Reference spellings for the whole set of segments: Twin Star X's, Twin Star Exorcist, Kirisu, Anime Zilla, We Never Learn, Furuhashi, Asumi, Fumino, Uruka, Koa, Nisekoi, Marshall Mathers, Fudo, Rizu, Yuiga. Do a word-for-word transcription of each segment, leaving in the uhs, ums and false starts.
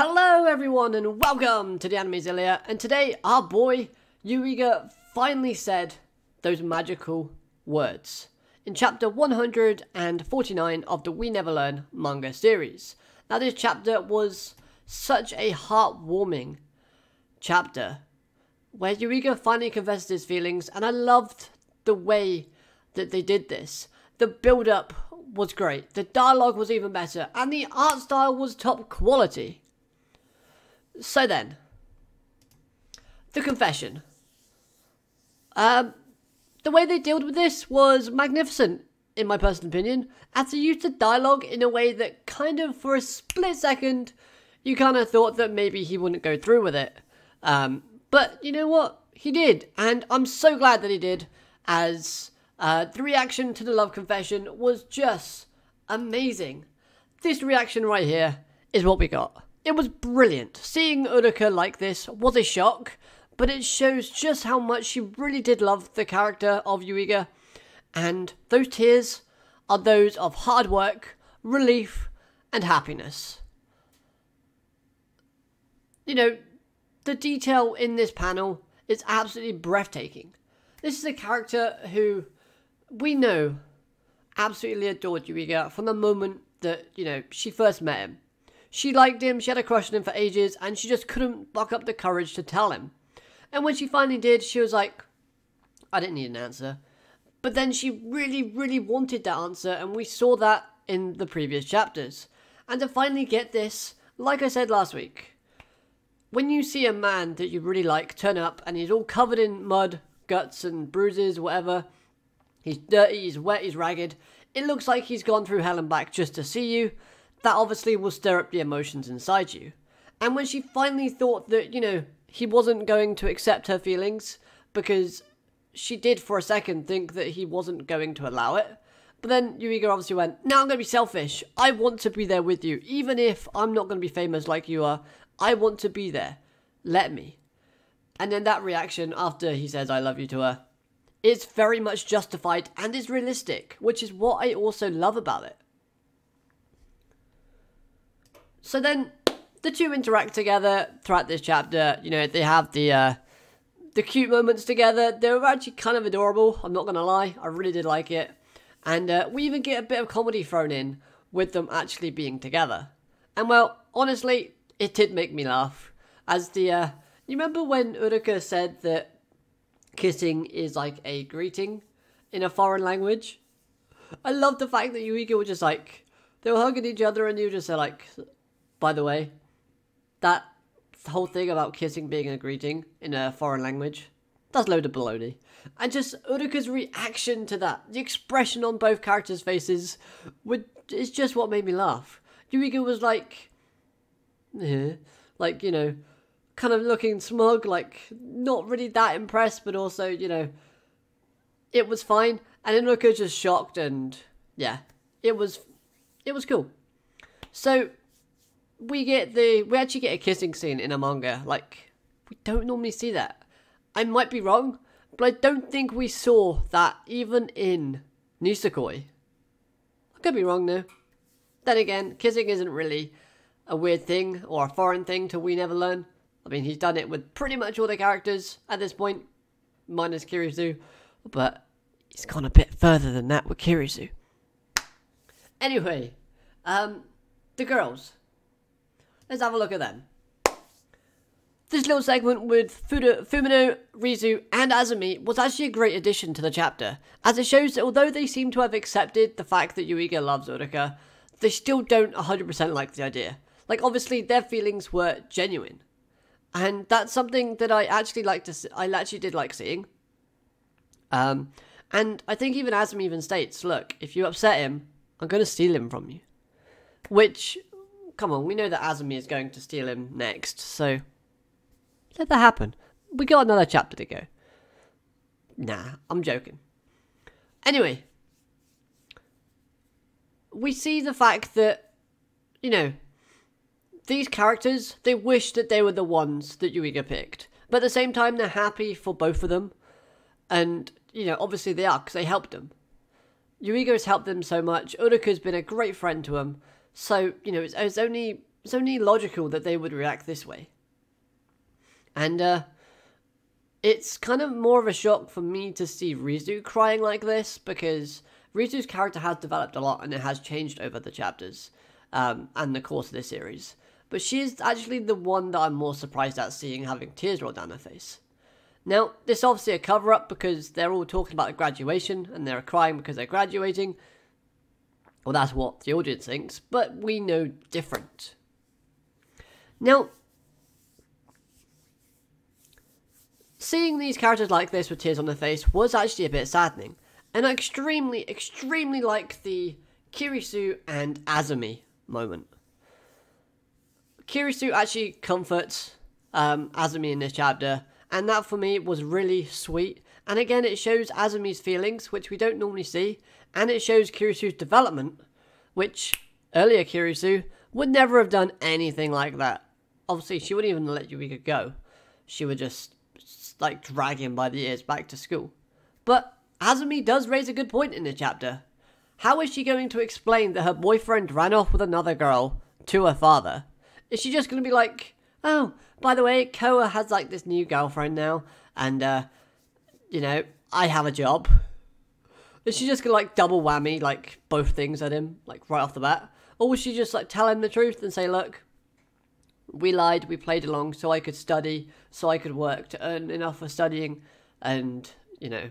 Hello everyone and welcome to the Anime Zilla, and today our boy Yuiga finally said those magical words in chapter one hundred forty-nine of the We Never Learn manga series. Now this chapter was such a heartwarming chapter where Yuiga finally confessed his feelings, and I loved the way that they did this. The build up was great, the dialogue was even better, and the art style was top quality. So then, the confession. Um, the way they dealt with this was magnificent, in my personal opinion, as they used the dialogue in a way that kind of, for a split second, you kind of thought that maybe he wouldn't go through with it. Um, but you know what? He did, and I'm so glad that he did, as uh, the reaction to the love confession was just amazing. This reaction right here is what we got. It was brilliant. Seeing Uruka like this was a shock, but it shows just how much she really did love the character of Yuiga, and those tears are those of hard work, relief, and happiness. You know, the detail in this panel is absolutely breathtaking. This is a character who we know absolutely adored Yuiga from the moment that, you know, she first met him. She liked him, she had a crush on him for ages, and she just couldn't buck up the courage to tell him. And when she finally did, she was like, I didn't need an answer. But then she really, really wanted that answer, and we saw that in the previous chapters. And to finally get this, like I said last week, when you see a man that you really like turn up, and he's all covered in mud, guts, and bruises, whatever, he's dirty, he's wet, he's ragged, it looks like he's gone through hell and back just to see you. That obviously will stir up the emotions inside you. And when she finally thought that, you know, he wasn't going to accept her feelings, because she did for a second think that he wasn't going to allow it, but then Yuiga obviously went, now I'm going to be selfish. I want to be there with you. Even if I'm not going to be famous like you are, I want to be there. Let me. And then that reaction after he says, I love you to her, it's very much justified and is realistic, which is what I also love about it. So then, the two interact together throughout this chapter. You know, they have the uh, the cute moments together. They were actually kind of adorable, I'm not going to lie. I really did like it. And uh, we even get a bit of comedy thrown in with them actually being together. And well, honestly, it did make me laugh. As the, uh, you remember when Uruka said that kissing is like a greeting in a foreign language? I love the fact that Yuiga was just like, they were hugging each other and you just said like, by the way, that whole thing about kissing being a greeting in a foreign language, that's a load of baloney. And just Uruka's reaction to that, the expression on both characters' faces, would, is just what made me laugh. Yuiga was like, eh, like, you know, kind of looking smug, like, not really that impressed, but also, you know, it was fine. And then Uruka just shocked, and yeah, it was, it was cool. So we get the, we actually get a kissing scene in a manga. Like, we don't normally see that. I might be wrong, but I don't think we saw that even in Nisekoi. I could be wrong though. Then again, kissing isn't really a weird thing or a foreign thing to We Never Learn. I mean, he's done it with pretty much all the characters at this point, minus Kirisu, but he's gone a bit further than that with Kirisu. Anyway, um, the girls. Let's have a look at them. This little segment with Fudo, Fumino, Rizu, and Asumi was actually a great addition to the chapter, as it shows that although they seem to have accepted the fact that Yuiga loves Uruka, they still don't one hundred percent like the idea. Like, obviously, their feelings were genuine. And that's something that I actually like to see, I actually did like seeing. Um, and I think even Asumi even states, look, if you upset him, I'm going to steal him from you. Which, come on, we know that Asumi is going to steal him next, so let that happen. We got another chapter to go. Nah, I'm joking. Anyway, we see the fact that, you know, these characters, they wish that they were the ones that Yuiga picked. But at the same time, they're happy for both of them. And, you know, obviously they are, because they helped them. Yuiga has helped them so much, Uruka's been a great friend to him, so, you know, it's, it's only it's only logical that they would react this way. And uh, it's kind of more of a shock for me to see Rizu crying like this, because Rizu's character has developed a lot and it has changed over the chapters um, and the course of this series. But she is actually the one that I'm more surprised at seeing having tears roll down her face. Now, this is obviously a cover-up because they're all talking about graduation and they're crying because they're graduating. Well, that's what the audience thinks, but we know different. Now, seeing these characters like this with tears on their face was actually a bit saddening, and extremely, extremely like the Kirisu and Asumi moment. Kirisu actually comforts um, Asumi in this chapter, and that for me was really sweet. And again, it shows Asumi's feelings, which we don't normally see, and it shows Kirisu's development, which earlier Kirisu would never have done anything like that. Obviously, she wouldn't even let Yuiga go. She would just, like, drag him by the ears back to school. But Asumi does raise a good point in the chapter. How is she going to explain that her boyfriend ran off with another girl to her father? Is she just going to be like, oh, by the way, Koa has, like, this new girlfriend now, and, uh, you know, I have a job? Is she just going to, like, double whammy, like, both things at him, like, right off the bat? Or was she just, like, tell him the truth and say, look, we lied, we played along so I could study, so I could work to earn enough for studying, and, you know,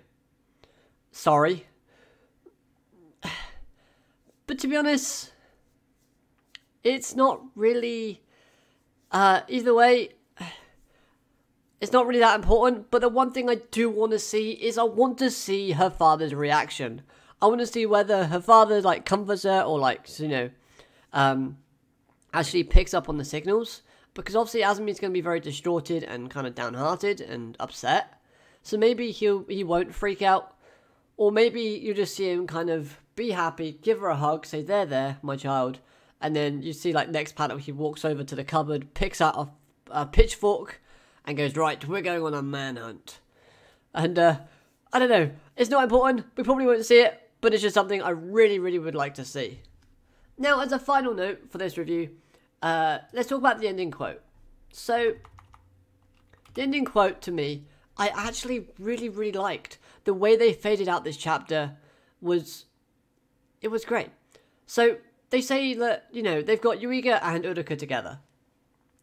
sorry. But to be honest, it's not really... Uh, either way, it's not really that important, but the one thing I do want to see is I want to see her father's reaction. I want to see whether her father, like, comforts her or, like, you know, um, actually picks up on the signals. Because obviously Asumi's going to be very distorted and kind of downhearted and upset. So maybe he'll, he won't freak out. Or maybe you just see him kind of be happy, give her a hug, say, there, there, my child. And then you see, like, next panel, he walks over to the cupboard, picks out a, a pitchfork, and goes, right, we're going on a manhunt. And, uh, I don't know. It's not important. We probably won't see it, but it's just something I really, really would like to see. Now, as a final note for this review, uh, let's talk about the ending quote. So, the ending quote, to me, I actually really, really liked. The way they faded out this chapter was... it was great. So... they say that, you know, they've got Yuiga and Uruka together.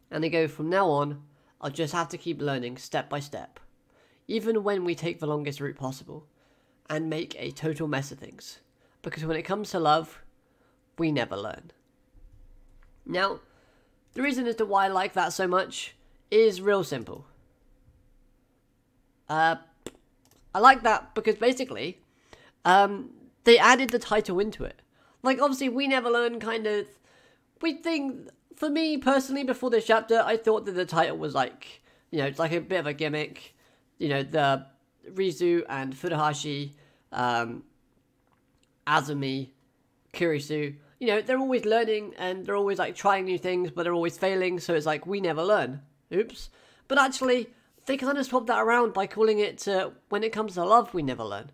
And they go, from now on, I'll just have to keep learning step by step. Even when we take the longest route possible. And make a total mess of things. Because when it comes to love, we never learn. Now, the reason as to why I like that so much is real simple. Uh, I like that because basically, um, they added the title into it. Like, obviously, We Never Learn kind of... we think... for me, personally, before this chapter, I thought that the title was like... you know, it's like a bit of a gimmick. You know, the Rizu and Furuhashi, um, Asumi, Kirisu. You know, they're always learning and they're always, like, trying new things, but they're always failing. So it's like, We Never Learn. Oops. But actually, they kind of swapped that around by calling it, uh, When It Comes to Love, We Never Learn.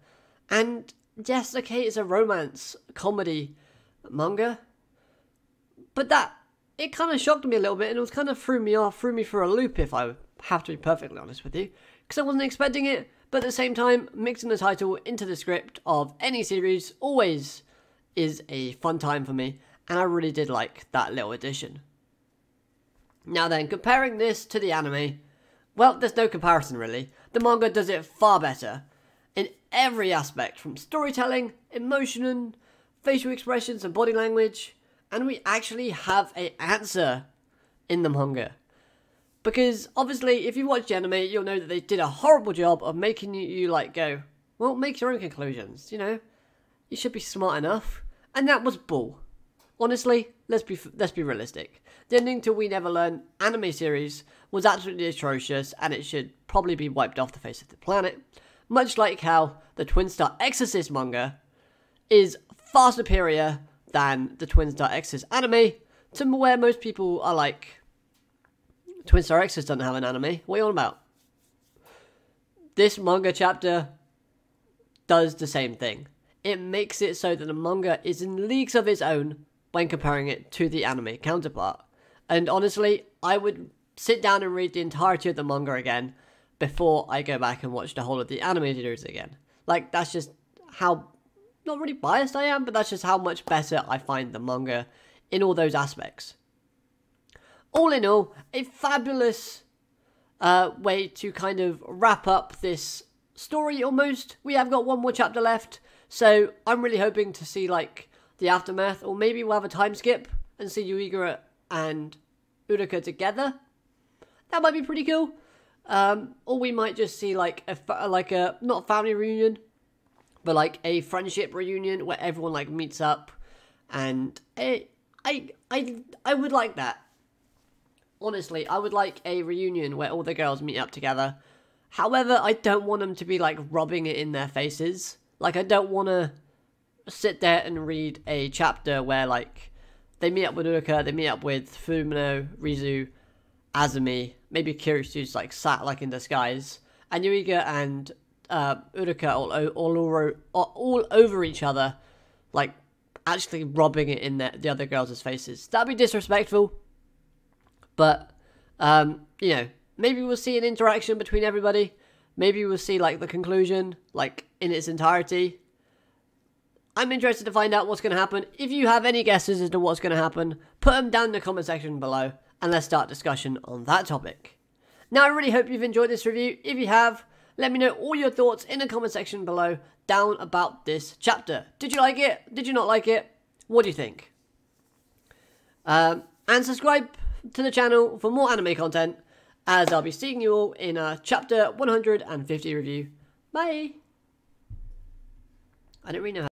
And... yes, okay, it's a romance comedy manga, but that, it kind of shocked me a little bit, and it was kind of threw me off, threw me for a loop, if I have to be perfectly honest with you, because I wasn't expecting it. But at the same time, mixing the title into the script of any series always is a fun time for me, and I really did like that little addition. Now then, comparing this to the anime, well, there's no comparison really. The manga does it far better. In every aspect, from storytelling, emotion, facial expressions, and body language. And we actually have an answer in the manga. Because, obviously, if you watch anime, you'll know that they did a horrible job of making you, you, like, go, well, make your own conclusions, you know? You should be smart enough. And that was bull. Honestly, let's be, let's be realistic. The ending to We Never Learn anime series was absolutely atrocious, and it should probably be wiped off the face of the planet. Much like how the Twin Star Exorcist manga is far superior than the Twin Star X's anime, to where most people are like, Twin Star X's doesn't have an anime, what are you on about? This manga chapter does the same thing. It makes it so that the manga is in leagues of its own when comparing it to the anime counterpart. And honestly, I would sit down and read the entirety of the manga again before I go back and watch the whole of the anime series again. Like, that's just how, not really biased I am, but that's just how much better I find the manga in all those aspects. All in all, a fabulous uh, way to kind of wrap up this story almost. We have got one more chapter left, so I'm really hoping to see, like, the aftermath, or maybe we'll have a time skip and see Yuiga and Uruka together. That might be pretty cool. Um, or we might just see, like, a, like a, not a family reunion, but, like, a friendship reunion where everyone, like, meets up. And I, I, I, I would like that. Honestly, I would like a reunion where all the girls meet up together. However, I don't want them to be, like, rubbing it in their faces. Like, I don't want to sit there and read a chapter where, like, they meet up with Uruka, they meet up with Fumino, Rizu, Asumi, maybe Kirisu's, like, sat, like, in disguise, and Yuiga and uh, Uruka all, all, all, all over each other, like, actually rubbing it in the, the other girls' faces. That'd be disrespectful, but, um, you know, maybe we'll see an interaction between everybody, maybe we'll see, like, the conclusion, like, in its entirety. I'm interested to find out what's going to happen. If you have any guesses as to what's going to happen, put them down in the comment section below, and let's start discussion on that topic. Now, I really hope you've enjoyed this review. If you have, let me know all your thoughts in the comment section below down about this chapter. Did you like it? Did you not like it? What do you think? Um, and subscribe to the channel for more anime content, as I'll be seeing you all in our chapter one hundred fifty review. Bye! I don't really know how